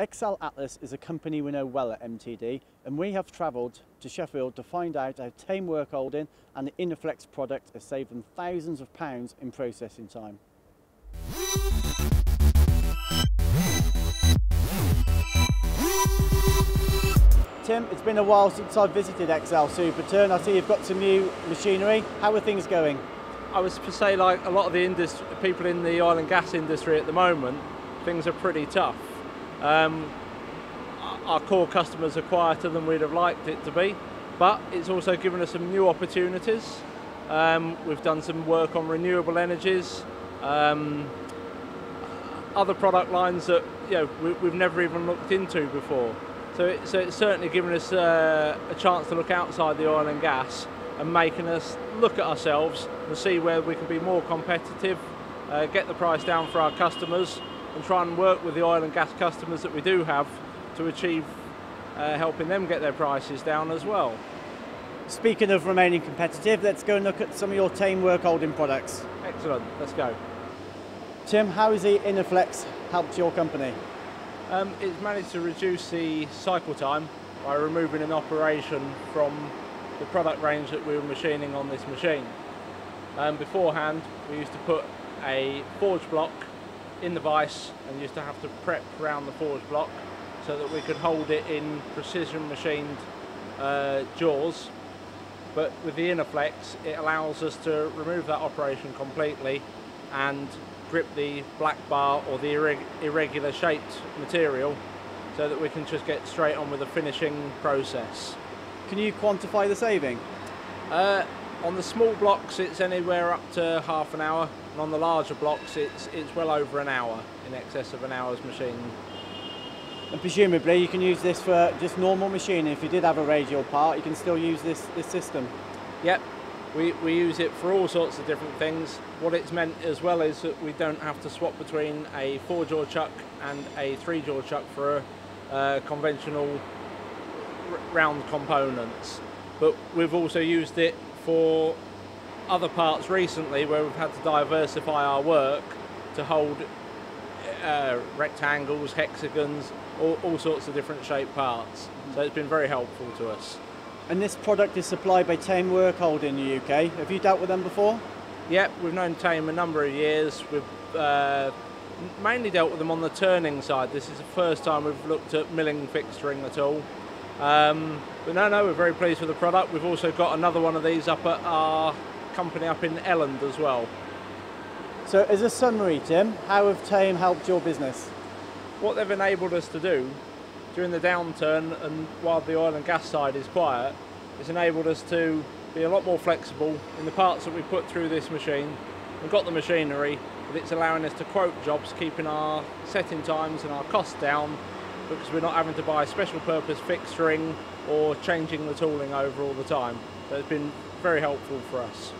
Excel Atlas is a company we know well at MTD, and we have travelled to Sheffield to find out how Thame Workholding and the InnoFlex product has saved them thousands of pounds in processing time. Tim, it's been a while since I've visited Excel Superturn. I see you've got some new machinery. How are things going? I was to say, like a lot of the people in the oil and gas industry at the moment, things are pretty tough. Our core customers are quieter than we'd have liked it to be, but it's also given us some new opportunities. We've done some work on renewable energies, other product lines that we've never even looked into before. So it's certainly given us a chance to look outside the oil and gas and making us look at ourselves and see where we can be more competitive, get the price down for our customers, and try and work with the oil and gas customers that we do have to achieve helping them get their prices down as well. Speaking of remaining competitive, let's go and look at some of your Thame Workholding products. Excellent, let's go. Tim, how has the InnoFlex helped your company? It's managed to reduce the cycle time by removing an operation from the product range that we were machining on this machine. Beforehand, we used to put a forge block in the vise and used to have to prep around the forge block so that we could hold it in precision machined jaws. But with the InnoFlex, it allows us to remove that operation completely and grip the black bar or the irregular shaped material so that we can just get straight on with the finishing process. Can you quantify the saving? On the small blocks, it's anywhere up to half an hour, and on the larger blocks, it's well over an hour, in excess of an hour's machining. And presumably, you can use this for just normal machining. If you did have a radial part, you can still use this system. Yep, we use it for all sorts of different things. What it's meant as well is that we don't have to swap between a 4-jaw chuck and a 3-jaw chuck for conventional round components. But we've also used it for other parts recently where we've had to diversify our work to hold rectangles, hexagons, all sorts of different shaped parts. So it's been very helpful to us. And this product is supplied by Thame Workholding in the UK. Have you dealt with them before? Yep, we've known Thame a number of years. We've mainly dealt with them on the turning side. This is the first time we've looked at milling fixturing at all. But no, we're very pleased with the product. We've also got another one of these up at our company up in Elland as well. So as a summary, Tim, how have Thame helped your business? What they've enabled us to do during the downturn, and while the oil and gas side is quiet, it's enabled us to be a lot more flexible in the parts that we put through this machine. We've got the machinery, but it's allowing us to quote jobs, keeping our setting times and our costs down, because we're not having to buy special purpose fixturing or changing the tooling over all the time. So it's been very helpful for us.